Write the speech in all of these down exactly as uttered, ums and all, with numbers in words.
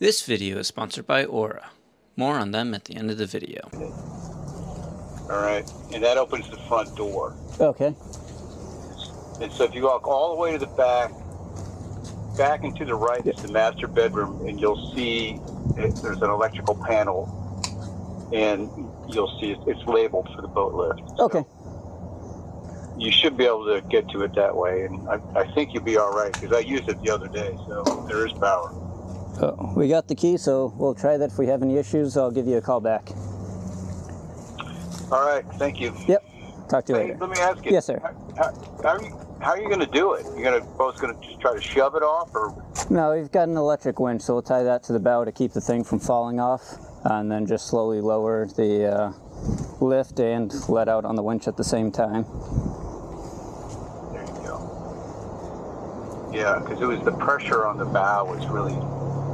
This video is sponsored by Aura. More on them at the end of the video. All right, and that opens the front door. Okay. And so if you walk all the way to the back, back and to the right is the master bedroom, and you'll see it, there's an electrical panel, and you'll see it, it's labeled for the boat lift. So okay. You should be able to get to it that way, and I, I think you'll be all right, because I used it the other day, so there is power. Uh, we got the key, so we'll try that. If we have any issues, I'll give you a call back. All right, thank you. Yep, talk to you hey, later. Let me ask you. Yes, sir. How, how are you, how are you going to do it? You're gonna, both going to just try to shove it off? Or? No, we've got an electric winch, so we'll tie that to the bow to keep the thing from falling off, and then just slowly lower the uh, lift and let out on the winch at the same time. There you go. Yeah, because it was the pressure on the bow was really...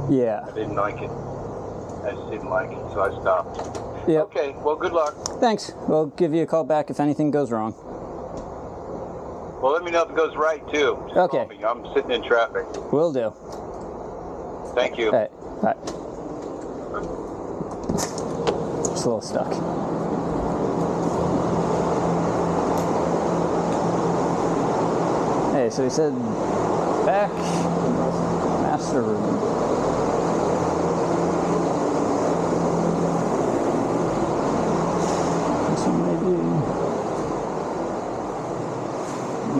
Yeah. I didn't like it. I just didn't like it, so I stopped. Yep. Okay, well, good luck. Thanks. We'll give you a call back if anything goes wrong. Well, let me know if it goes right, too. Just okay. I'm sitting in traffic. Will do. Thank you. All right. All right. Just a little stuck. Hey, so he said back master room.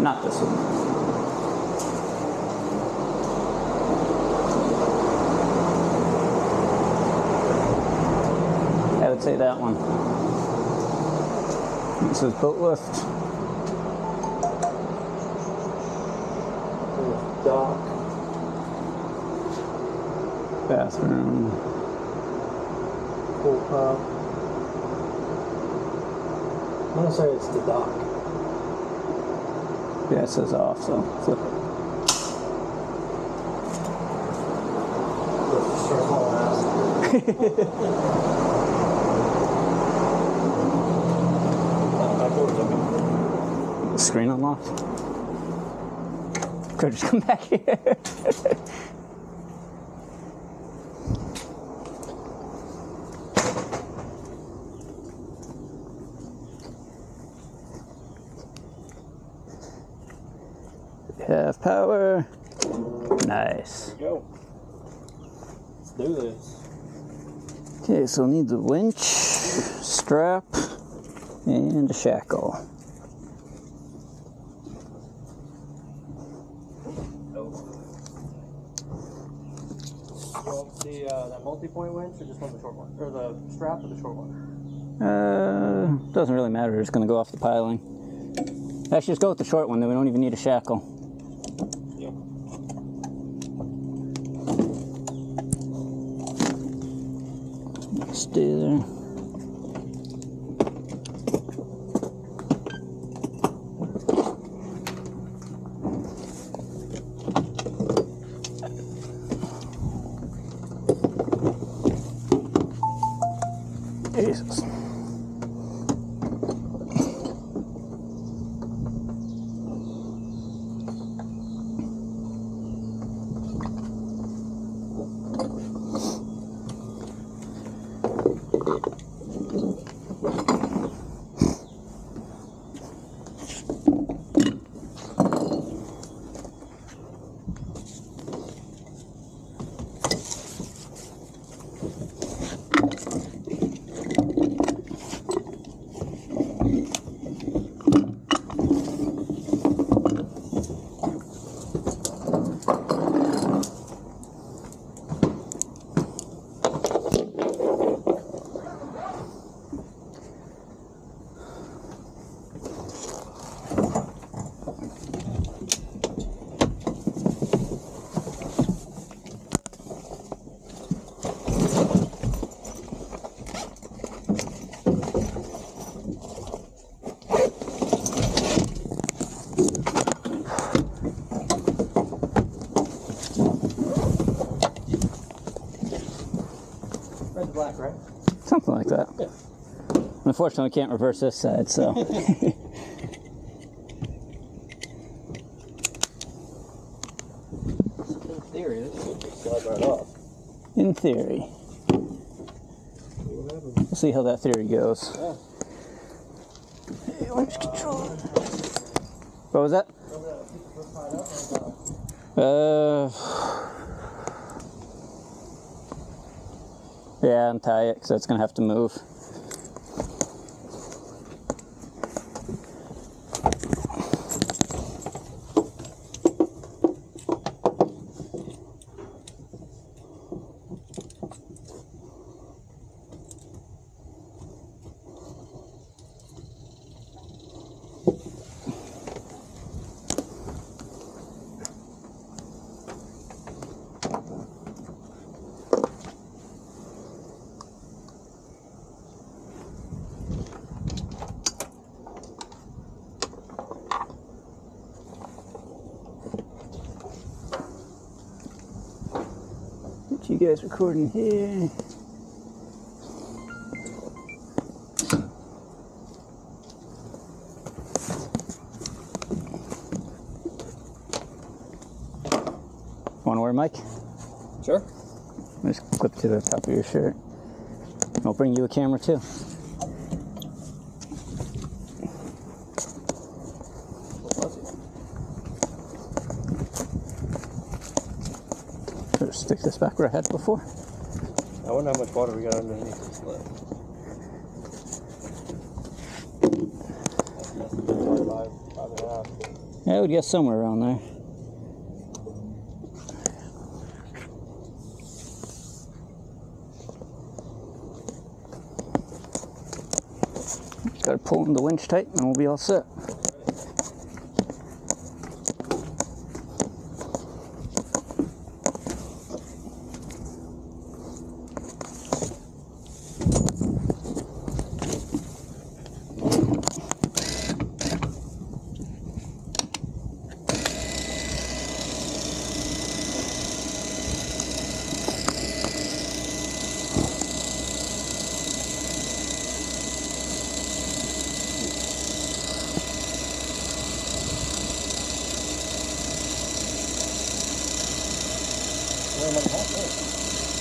Not this one. I would say that one. This is boat lift. Dock. Bathroom. Pool pub. I'm gonna say it's the dock. Yeah, it says off, so flip it. Screen unlocked? Could just come back here. Have power. Nice. There we go. Let's do this. Okay, so we'll need the winch, strap, and a shackle. You want the uh, that multi-point winch, or just one of the short ones, or the strap, or the short one? Uh, doesn't really matter. It's going to go off the piling. Actually, just go with the short one. Then we don't even need a shackle. Stay there. Jesus. Black, right? Something like that. Yeah. Unfortunately, we can't reverse this side, so. In theory, this would slide right off. in theory. We'll see how that theory goes. Hey, orange control. What was that? Uh, yeah, untie it because that's going to have to move. You guys recording here. Want to wear a mic? Sure. Just clip to the top of your shirt. I'll bring you a camera too. Stick this back where I had before. I wonder how much water we got underneath this left. Yeah, I would guess somewhere around there. Just gotta pull in the winch tight and we'll be all set.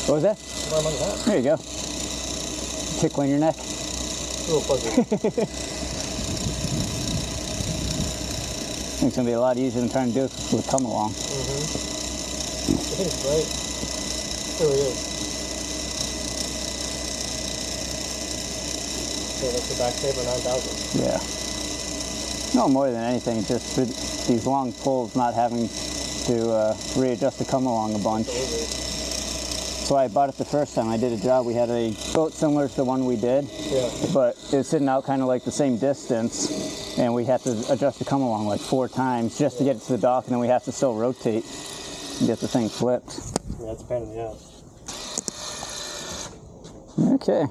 What was that? There you go. Tickling your neck. A little fuzzy. I think it's going to be a lot easier than trying to do it with a come along. Mm-hmm. I think it's great. It really is. So that's the back saber nine thousand. Yeah. No, more than anything, just these long pulls, not having to uh, readjust the come along a bunch. Absolutely. That's why I bought it the first time. I did a job. We had a boat similar to the one we did, yeah. But it was sitting out kind of like the same distance, and we had to adjust the come along like four times just yeah. to get it to the dock, and then we have to still rotate and get the thing flipped. Yeah, that's a pain in the ass. Okay.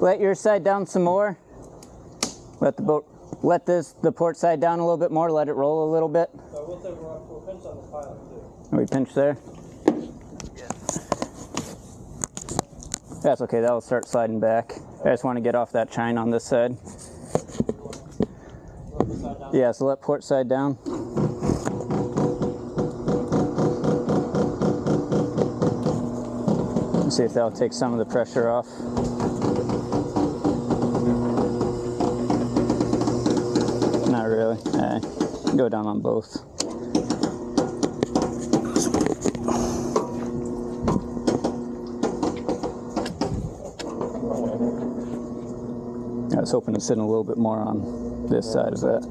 Let your side down some more. Let the boat, let this the port side down a little bit more. Let it roll a little bit. So we'll, take, we'll pinch on the pilot too. Are we pinched there? Yeah. That's okay. That'll start sliding back. I just want to get off that chine on this side. Let the side down. Yeah. So let port side down. Let's see if that'll take some of the pressure off. Really? Alright, go down on both. I was hoping to sit in a little bit more on this yeah. side of that.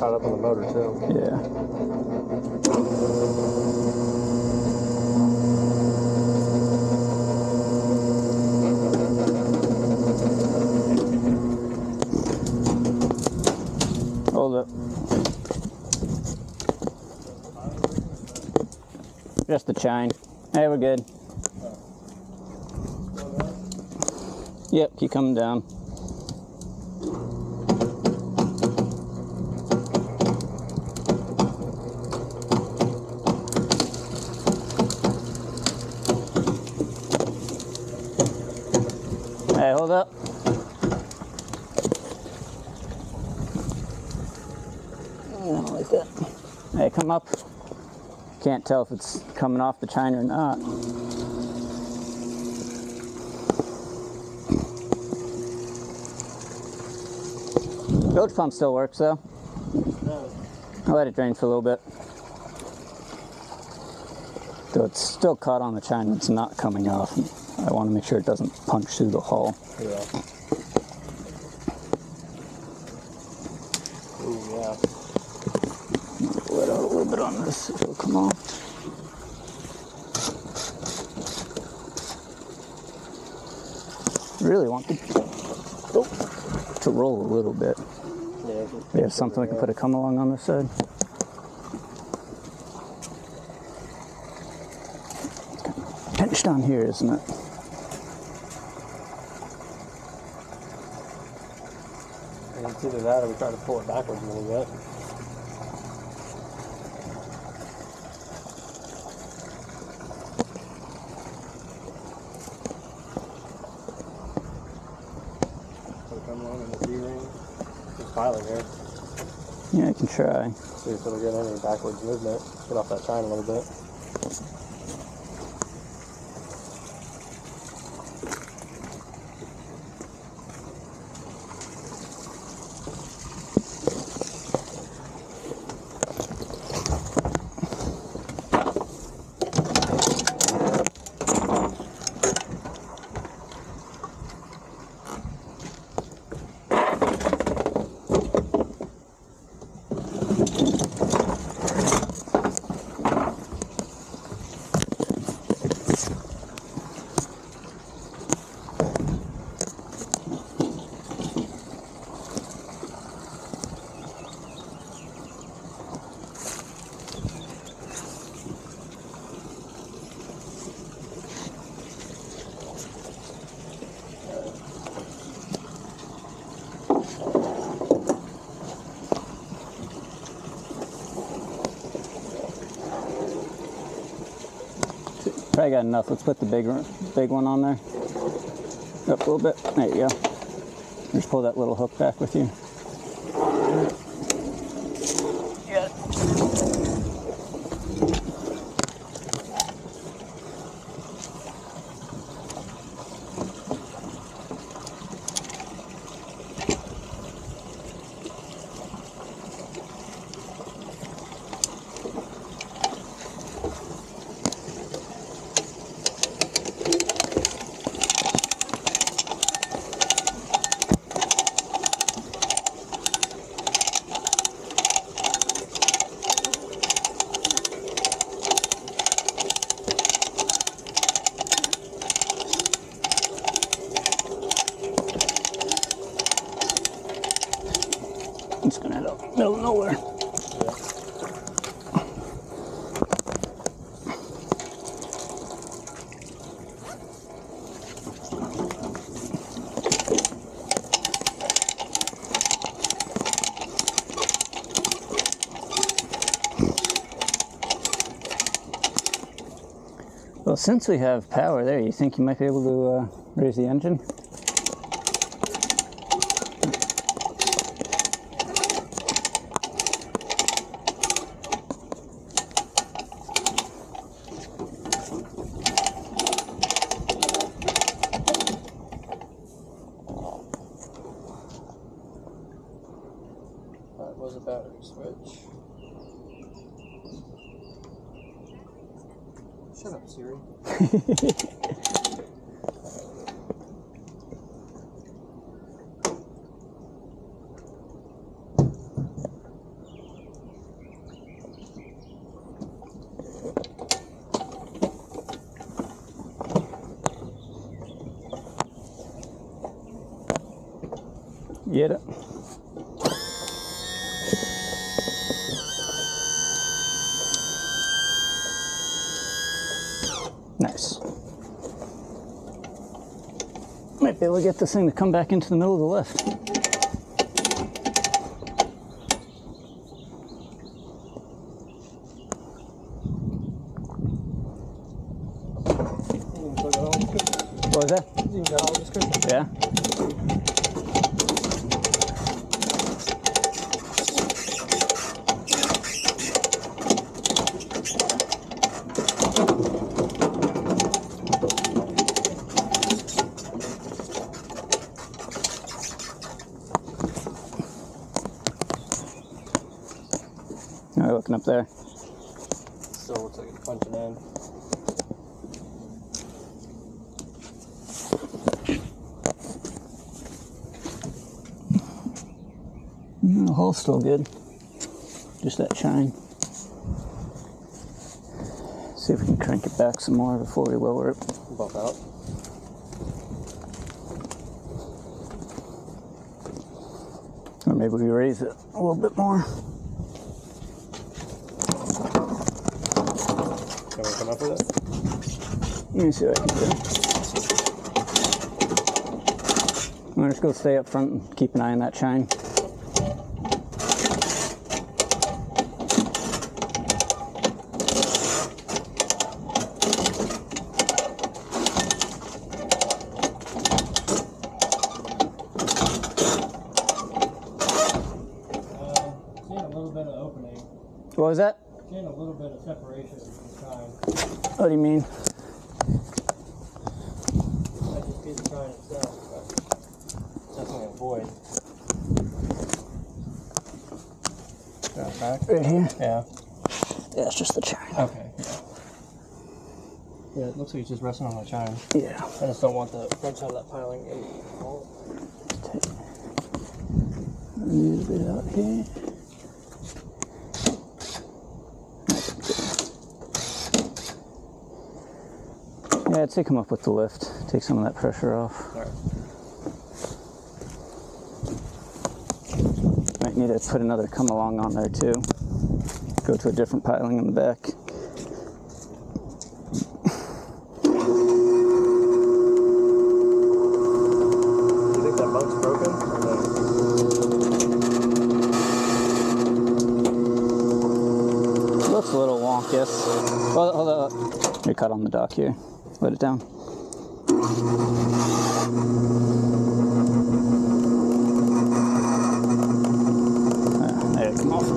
Caught up on the motor too. Yeah. just the chain. Hey, we're good. Yep, keep coming down. Hey, hold up. Like that. Hey, come up. Can't tell if it's coming off the chain or not. Roach pump still works though. I'll let it drain for a little bit. Though it's still caught on the chain, it's not coming off. I want to make sure it doesn't punch through the hull. Yeah. Ooh, yeah. Pull it out a little bit on this, it'll come off. Really want the, oh, to roll a little bit. Yeah, we have something we can put a come along on this side. It's kind of pinched on here, isn't it? It's either that or we try to pull it backwards a little bit. Put a come along in the D ring. Piling here. Yeah, I can try. See if it'll get any backwards movement. Get off that chain a little bit. I got enough. Let's put the big, big one on there. Up a little bit. There you go. Just pull that little hook back with you. Yeah. It's gonna end up middle of nowhere. Well, since we have power there, you think you might be able to uh, raise the engine? Was a battery switch. Shut up, Siri. Get it? Okay, we'll get this thing to come back into the middle of the lift. What was that? You got all this cushion. Yeah. Looking up there. Still looks like it's punching in. Mm, the hole's still good. Just that shine. See if we can crank it back some more before we lower it. Bump out. Or maybe we raise it a little bit more. Can we come up with it? Let me see what I can do. I'm just going to stay up front and keep an eye on that shine. Uh, seeing a little bit of opening. What was that? Seeing a little bit of separation. What do you mean? I just see the sign itself, but definitely a void. That back? Right here? Yeah. Yeah, it's just the chine. Okay. Yeah. Yeah, it looks like it's just resting on the chine. Yeah. I just don't want the front side of that piling in. Oh. A little bit out here. Yeah, I'd say come up with the lift, take some of that pressure off. All right. Might need to put another come along on there too. Go to a different piling in the back. Do you think that bunk's broken? Or no? It looks a little wonkish. Well, hold on. You're cut on the dock here. Let it down. Uh, there it come off.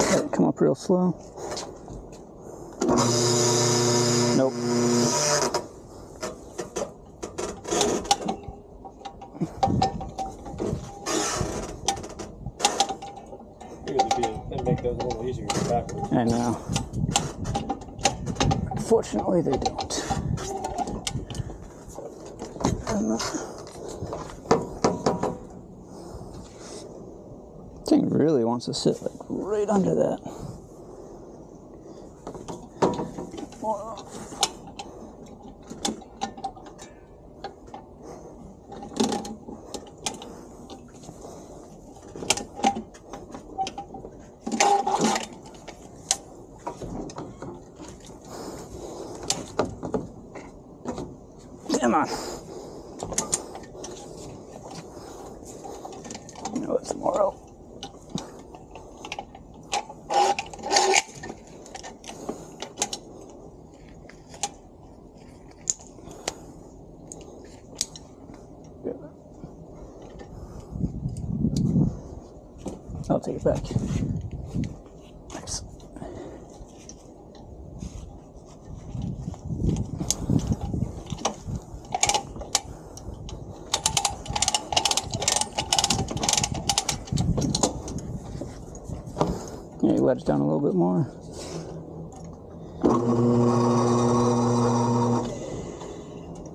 Let it come up real slow. Nope. I know. Fortunately, they don't. Um, this thing really wants to sit like right under that. Whoa. Come on. I know it's tomorrow. Yeah. I'll take it back. Let it down a little bit more.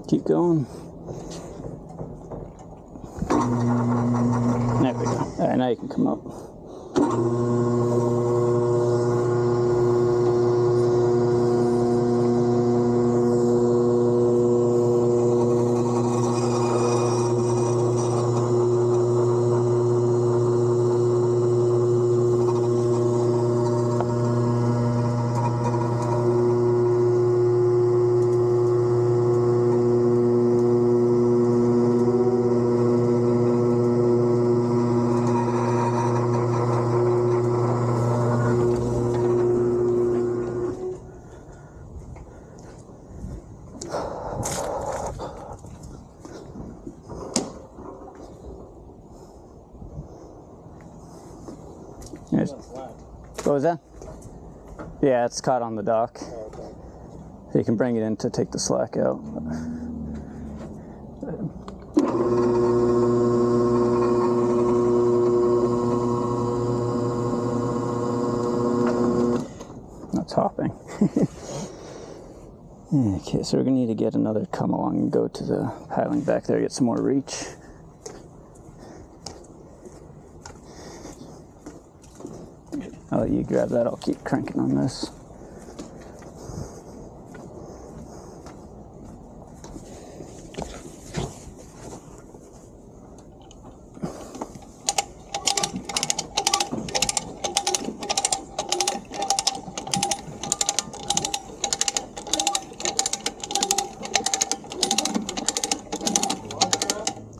Keep going. There we go. All right, now you can come up. It's, what was that? Yeah, it's caught on the dock. Oh, okay. So you can bring it in to take the slack out. That's hopping. Okay, so we're gonna need to get another come along and go to the piling back there, get some more reach. I'll let you grab that, I'll keep cranking on this.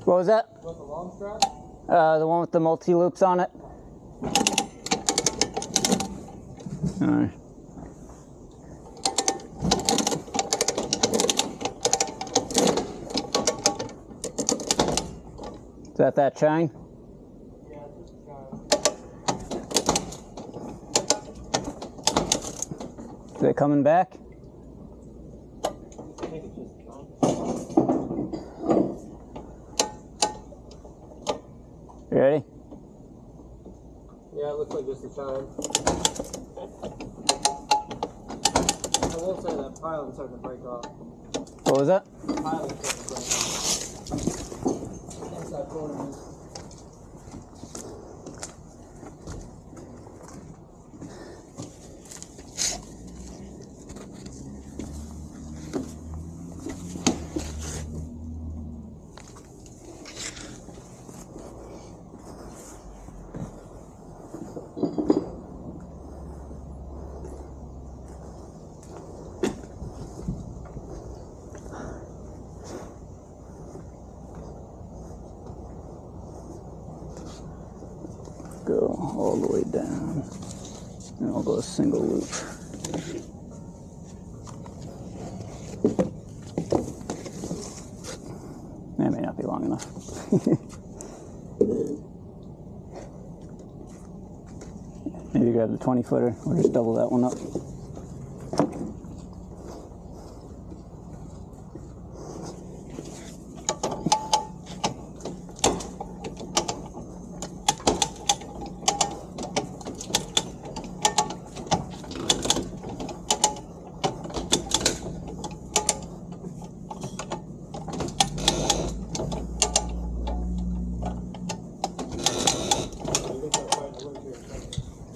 What was that? Was that the long strap? Uh, the one with the multi-loops on it. No. Is that that chain? Yeah, it's a chain. They're coming back? I think it's just gone. You ready? Yeah, it looks like just a chain. I will say that pilot's starting to break off. What was that? The pilot's starting to break off. Inside corner all the way down, and I'll go a single loop. That may not be long enough. Maybe grab the twenty footer, we'll just double that one up.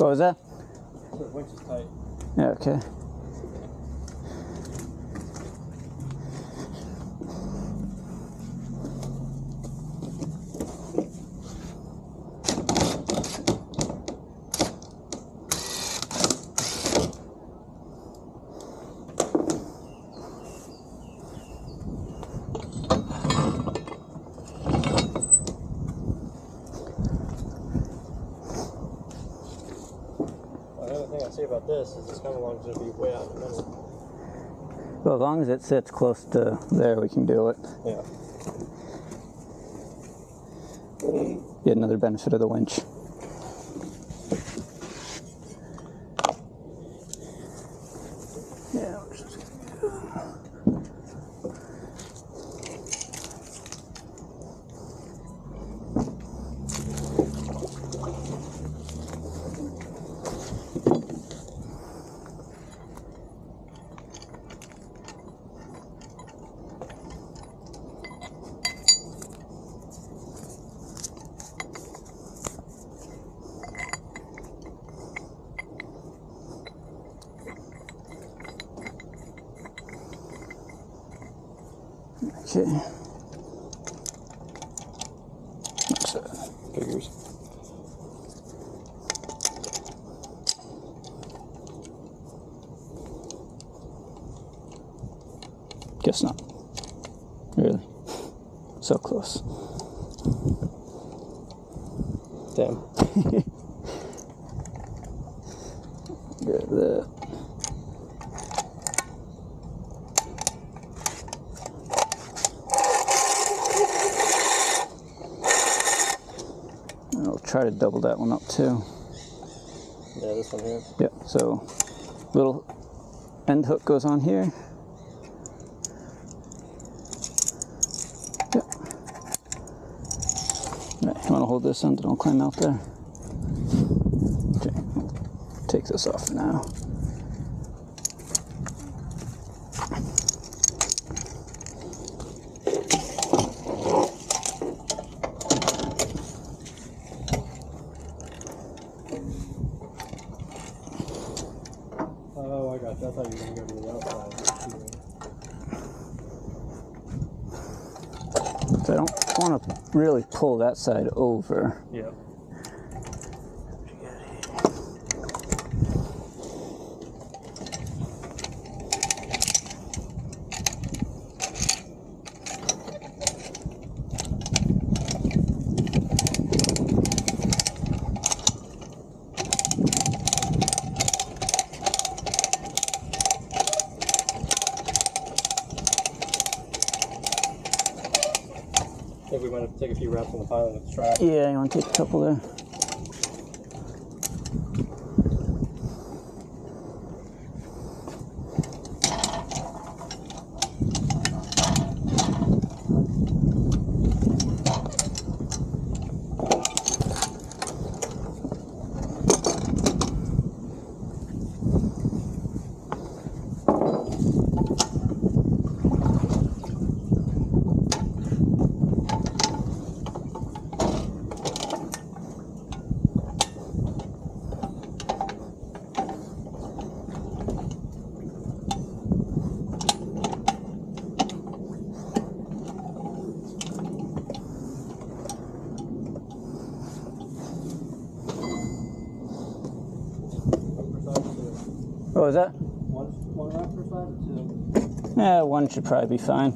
What was that? The winch is tight. Yeah, okay. About this is this come along to be way out in the middle. Well, as long as it sits close to there, we can do it. Yeah. Yet another benefit of the winch. Yeah. Okay. That's it. Figures. Guess not. Really? So close. Damn. Grab that. Try to double that one up too. Yeah, this one here. Yep, so little end hook goes on here. Yep. All right, you want to hold this end, don't climb out there. Okay, take this off for now. So I don't want to really pull that side over. Yeah. I think we might have to take a few wraps on the pilot with the strap. Yeah, you want to take a couple there. Oh, is that? One, one wrap per side or two? Yeah, one should probably be fine.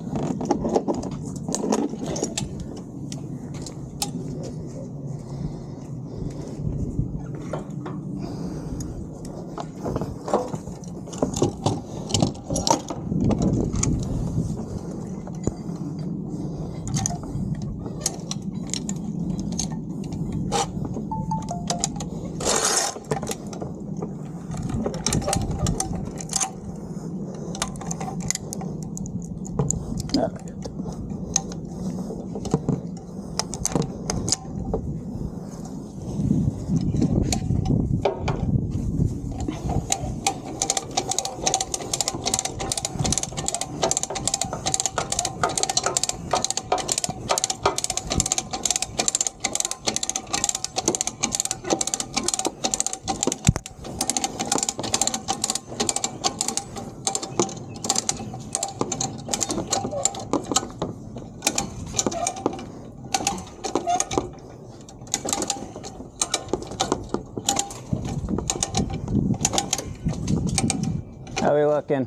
How are we looking?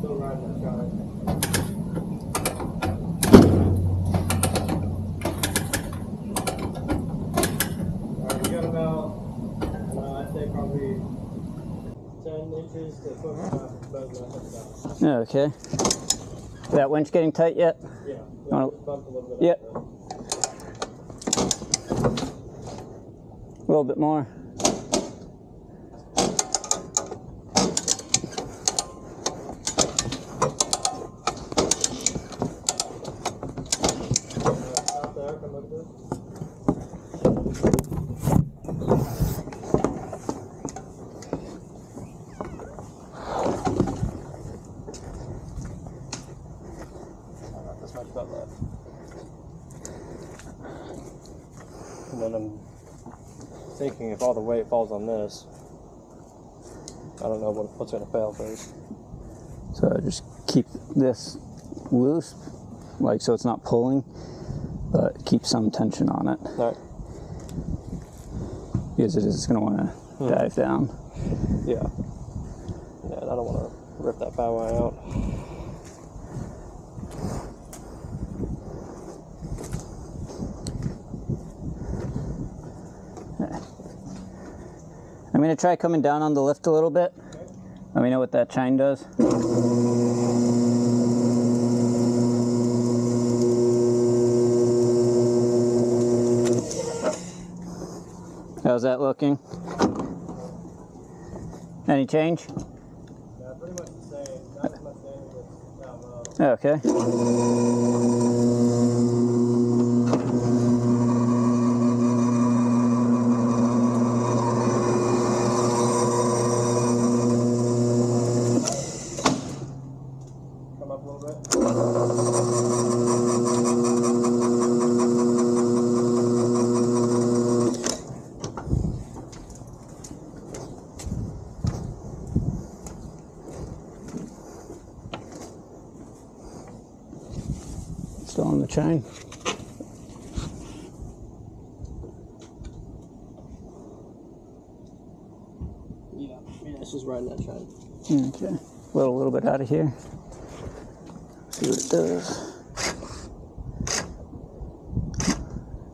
Still riding this guy. Alright, we got about, uh, I'd say probably ten inches to foot down. Yeah, okay. Is that winch getting tight yet? Yeah. Wanna... Bump a little bit. Yep. A little bit more. And then I'm thinking if all the weight falls on this, I don't know what, what's going to fail first. So I just keep this loose, like so it's not pulling, but keep some tension on it. All right. Because it is going to want to hmm. dive down. Yeah. Yeah, I don't want to rip that power out. I'm going to try coming down on the lift a little bit. Okay. Let me know what that chime does. How's that looking? Any change? Yeah, pretty much the same. Not as much damage, but not well. Okay. Come up a little bit. Still on the chain. Yeah, yeah, this is right in that chain. Okay. Well, a little bit out of here. See what it does.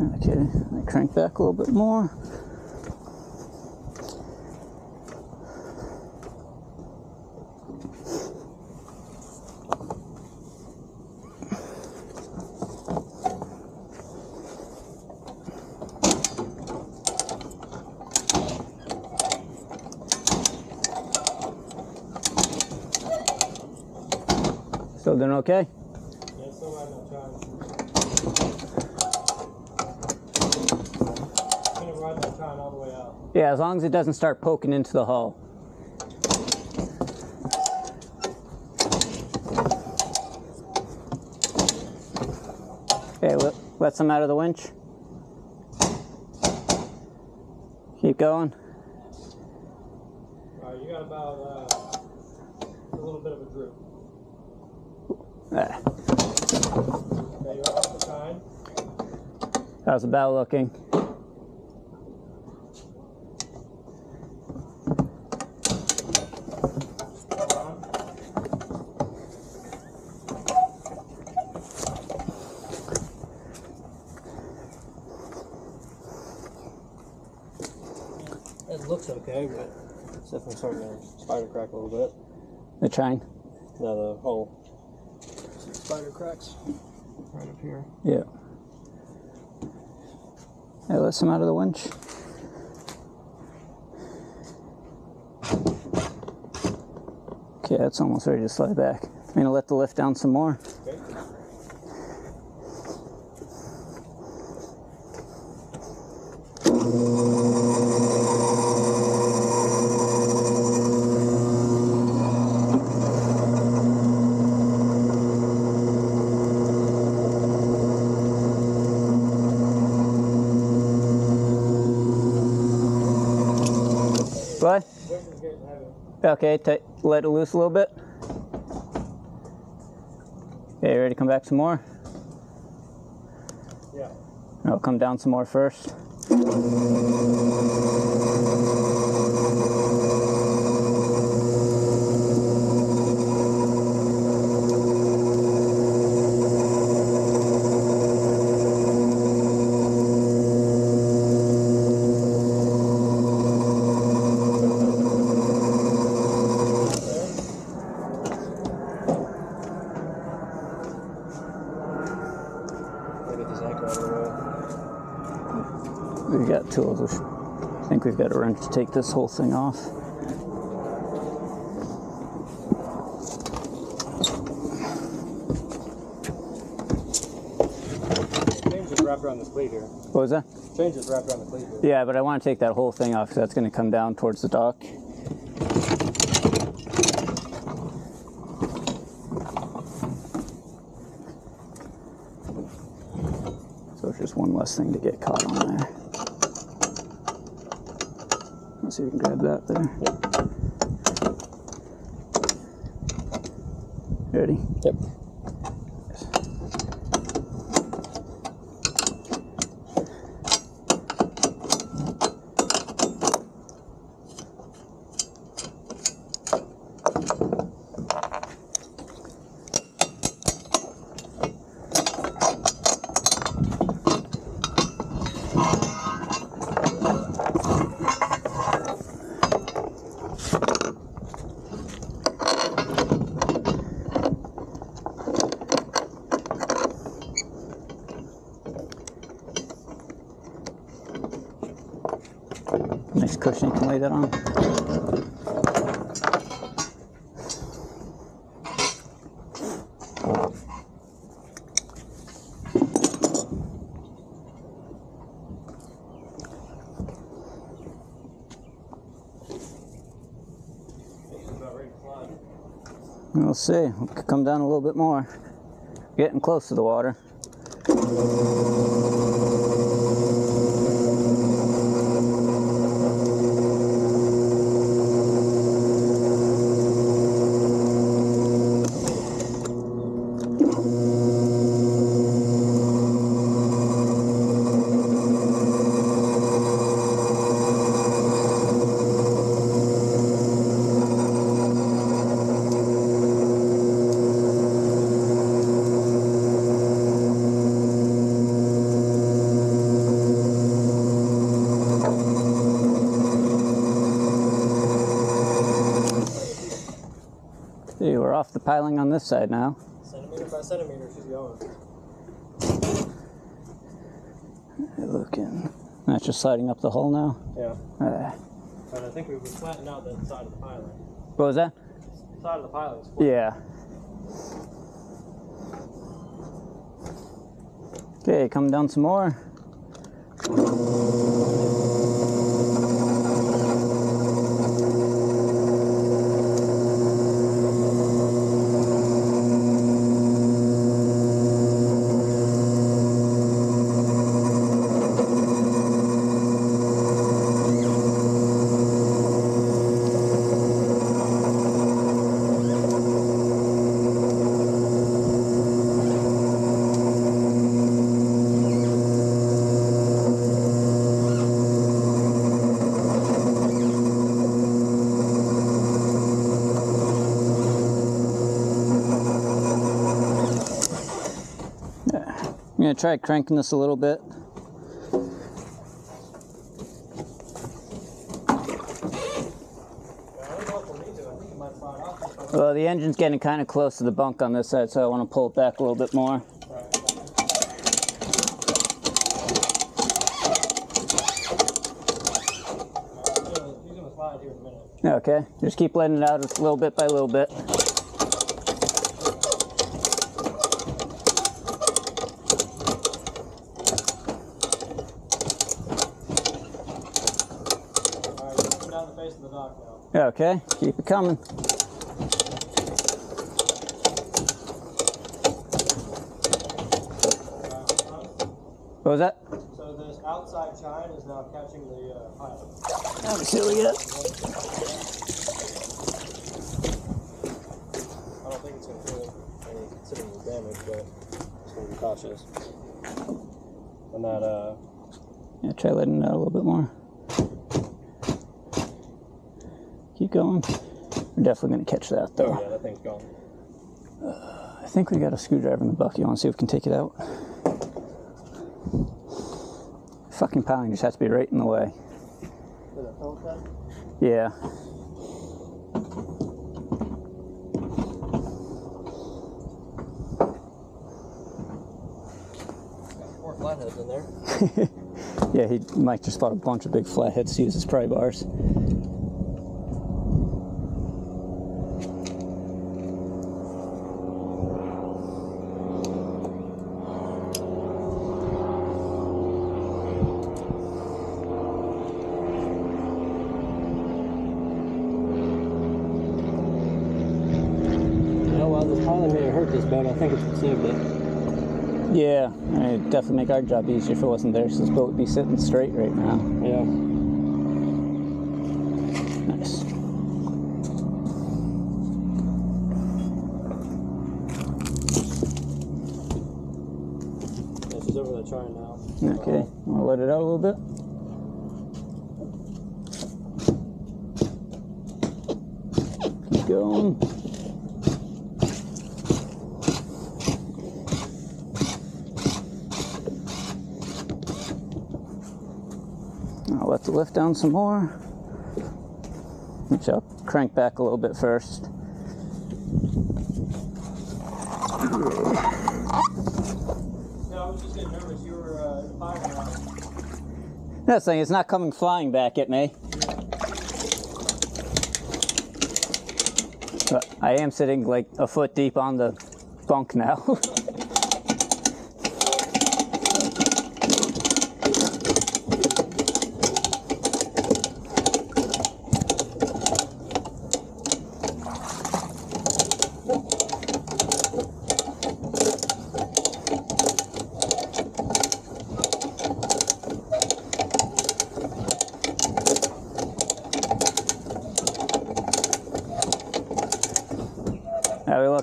Okay, I crank back a little bit more. Still doing okay? Yeah, still right in that tine. Gonna ride that tine all the way out. Yeah, as long as it doesn't start poking into the hull. Okay, let, let some out of the winch. Keep going. Alright, you got about uh, a little bit of a droop. Ah. Okay, you're off the tine. How's the bow looking? It looks okay, but it's definitely starting to spider crack a little bit. The chain? No, the hole. Spider cracks right up here. Yeah. I let some out of the winch. Okay, that's almost ready to slide back. I'm gonna let the lift down some more. Okay. What? Okay, let it loose a little bit. Okay, ready to come back some more? Yeah. I'll come down some more first. We've got tools. I think we've got a wrench to take this whole thing off. The chain's just wrapped around this cleat here. What was that? The chain's just wrapped around the cleat here. Yeah, but I want to take that whole thing off because that's going to come down towards the dock. So it's just one less thing to get caught on there. Let's see if we can grab that there. Ready? Yep. Nice cushion you can lay that on. We'll see. We could come down a little bit more. Getting close to the water. Off the piling on this side now. Centimeter by centimeter, she's going. Looking. That's just sliding up the hole now? Yeah. Uh, and I think we would flatten out the side of the piling. What was that? The side of the piling is flat. Yeah. Okay, come down some more. I'm going to try cranking this a little bit. Well, the engine's getting kind of close to the bunk on this side, so I want to pull it back a little bit more. Okay, just keep letting it out a little bit by little bit. Okay, keep it coming. What was that? So this outside chine is now catching the uh, pilot. Let me see what we get. I don't think it's going to do any considerable damage, but just going to be cautious. And that, uh... yeah, try letting it out a little bit more. Keep going. We're definitely going to catch that though. Oh, yeah, that thing's gone. Uh, I think we got a screwdriver in the bucket. You want to see if we can take it out? Fucking piling just has to be right in the way. Is it a film cut? Yeah. Got four flatheads in there. Yeah, he Mike just bought a bunch of big flatheads to use as pry bars. Yeah, it'd definitely make our job easier if it wasn't there, so this boat would be sitting straight right now. Yeah. Nice. This is over the chine now. Okay, I'll let it out a little bit. Keep going. I'll let the lift down some more, which I'll crank back a little bit first. No, I was just getting nervous. You were uh, firing out. That thing is not coming flying back at me. But I am sitting like a foot deep on the bunk now.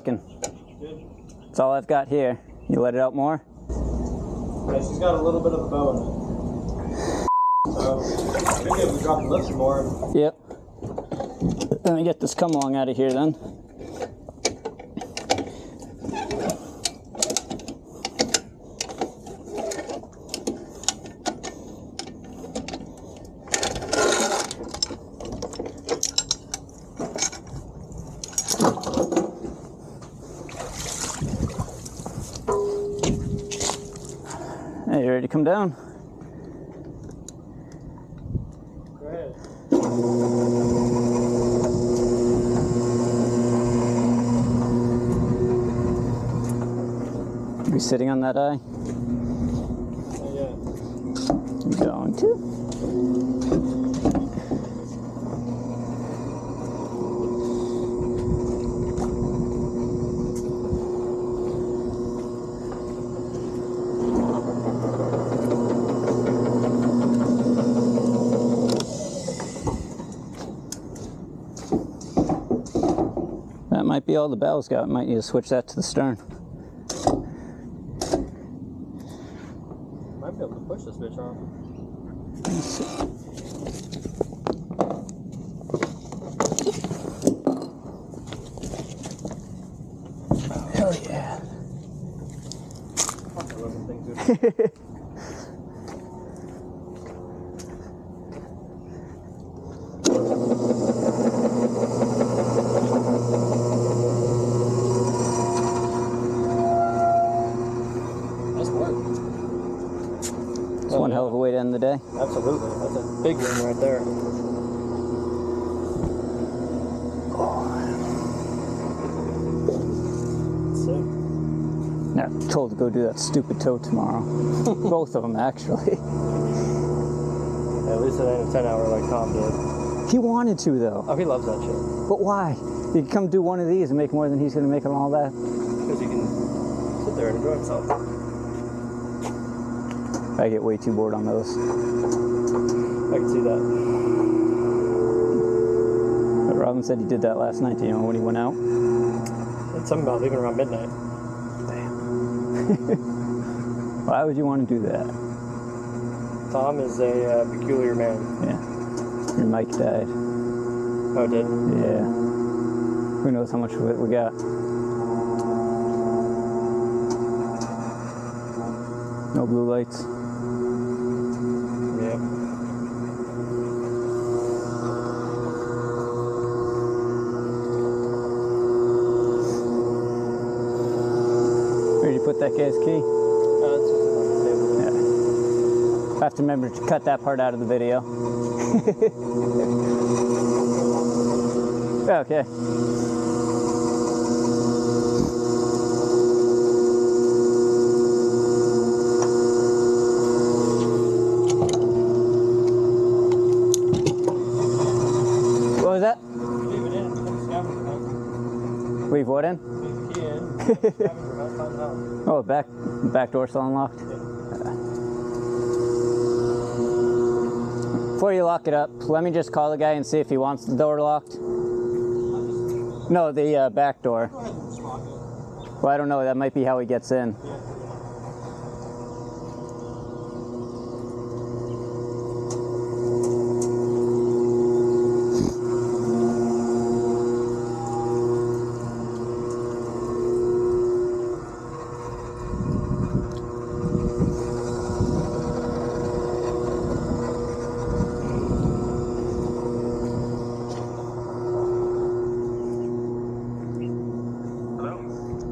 cooking. Good. That's all I've got here. You let it out more? Yeah, she's got a little bit of a bow in it. So, maybe if we drop the lip some more. Yep. Let me get this come along out of here then. Hey, you ready to come down? Go ahead. Are we sitting on that eye? Not yet. I'm going to. Might be all the bow's got. Might need to switch that to the stern. Might be able to push this bitch off. Let's see. Hell yeah. Fuck, I love them things, dude. That's one hell of a way to end the day. Absolutely. That's a big one right there. Oh. Sick. Now, I'm told to go do that stupid tow tomorrow. Both of them, actually. At least it ain't a ten hour like Tom did. He wanted to, though. Oh, he loves that shit. But why? You can come do one of these and make more than he's going to make on all that. Because you can sit there and enjoy himself. I get way too bored on those. I can see that. But Robin said he did that last night, do you know, when he went out? It's something about leaving around midnight. Damn. Why would you want to do that? Tom is a uh, peculiar man. Yeah. Your mic died. Oh, it did? Yeah. Who knows how much of it we got? No blue lights. Yep. Where did you put that guy's key? Uh, it's just on the table. Yeah. I have to remember to cut that part out of the video. Okay. Leave what in? Leave the key in. Oh, back back door still unlocked? Yeah. Uh, before you lock it up, let me just call the guy and see if he wants the door locked. No, the uh, back door. Go ahead and just lock it. Well, I don't know. That might be how he gets in. Yeah.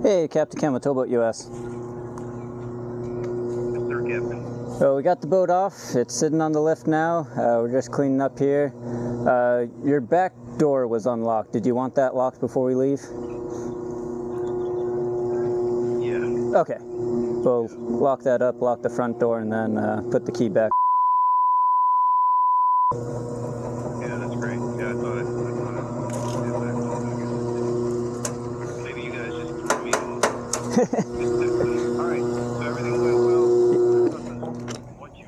Hey, Captain Camel, Towboat U S Yes, sir, Captain. So we got the boat off. It's sitting on the lift now. Uh, we're just cleaning up here. Uh, your back door was unlocked. Did you want that locked before we leave? Yeah. Okay. We'll lock that up, lock the front door, and then uh, put the key back. Yeah, that's great. Yeah, I thought it. All right, so everything went well. What you,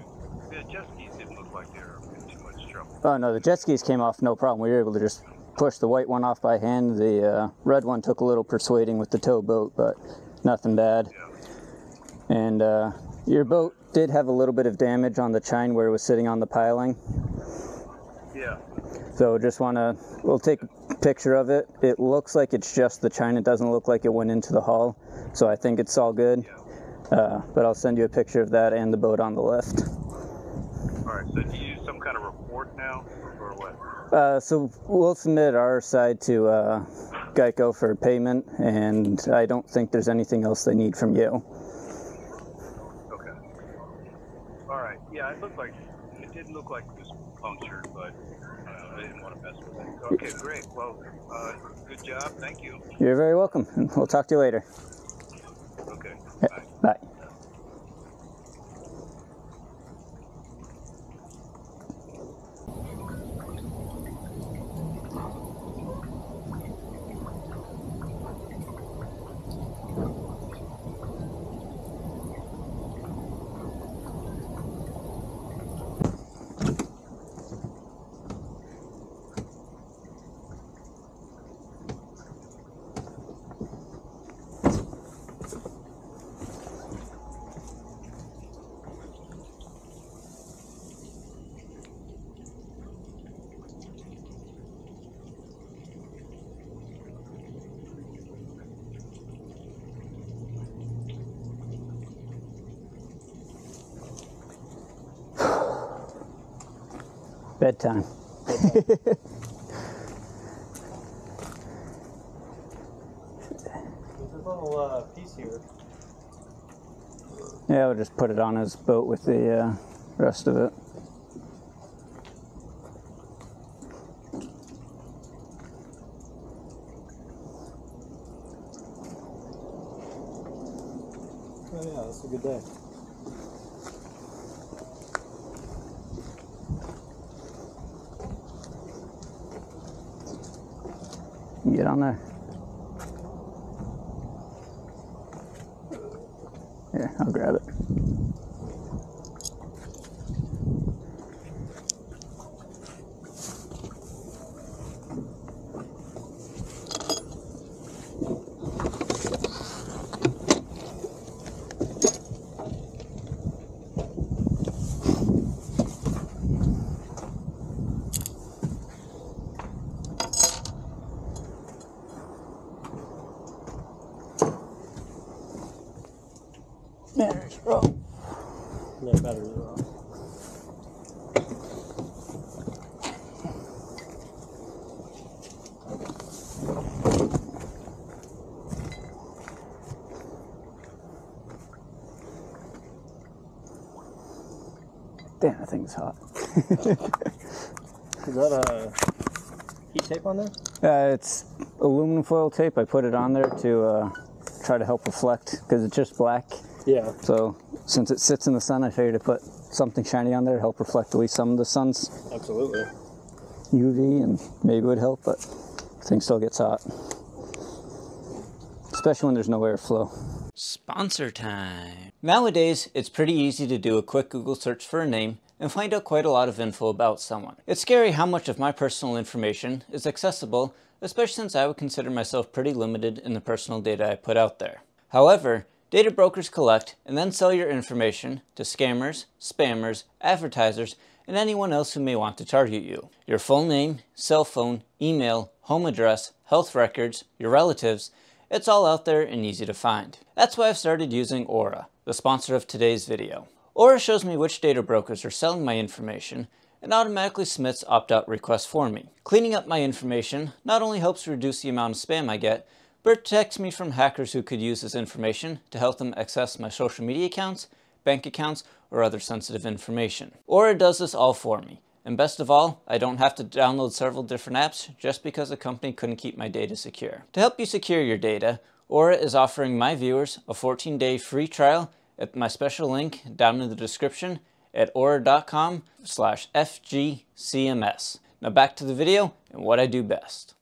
the jet skis didn't look like they were in too much trouble. Oh no, the jet skis came off, no problem. We were able to just pushed the white one off by hand. The uh, red one took a little persuading with the tow boat, but nothing bad. Yeah. And uh, your boat did have a little bit of damage on the chine where it was sitting on the piling. Yeah. So just want to, we'll take a picture of it. It looks like it's just the chine. It doesn't look like it went into the hull. So I think it's all good. Yeah. Uh, but I'll send you a picture of that and the boat on the lift. All right, so do you use some kind of report now or what? Uh, so we'll submit our side to uh, Geico for payment, and I don't think there's anything else they need from you. Okay. All right, yeah, it looked like, it did look like it was punctured, but I didn't want to mess with it. Okay, great. Well, uh, good job. Thank you. You're very welcome. We'll talk to you later. Okay. Bye. Bye. Bedtime. There's a little uh, piece here. Yeah, we'll just put it on his boat with the uh, rest of it. Oh yeah, that's a good day. Get on there. Here, I'll grab it. Damn, that thing's hot. Is that a heat tape on there? Uh, it's aluminum foil tape. I put it on there to uh, try to help reflect because it's just black. Yeah. So since it sits in the sun, I figured to put something shiny on there to help reflect at least some of the sun's absolutely U V, and maybe it would help, but the thing still gets hot, especially when there's no airflow. Sponsor time. Nowadays, it's pretty easy to do a quick Google search for a name and find out quite a lot of info about someone. It's scary how much of my personal information is accessible, especially since I would consider myself pretty limited in the personal data I put out there. However, data brokers collect and then sell your information to scammers, spammers, advertisers, and anyone else who may want to target you. Your full name, cell phone, email, home address, health records, your relatives, it's all out there and easy to find. That's why I've started using Aura, the sponsor of today's video. Aura shows me which data brokers are selling my information and automatically submits opt-out requests for me. Cleaning up my information not only helps reduce the amount of spam I get, but it protects me from hackers who could use this information to help them access my social media accounts, bank accounts, or other sensitive information. Aura does this all for me. And best of all, I don't have to download several different apps just because a company couldn't keep my data secure. To help you secure your data, Aura is offering my viewers a fourteen day free trial at my special link down in the description at aura dot com slash F G C M S. Now back to the video and what I do best.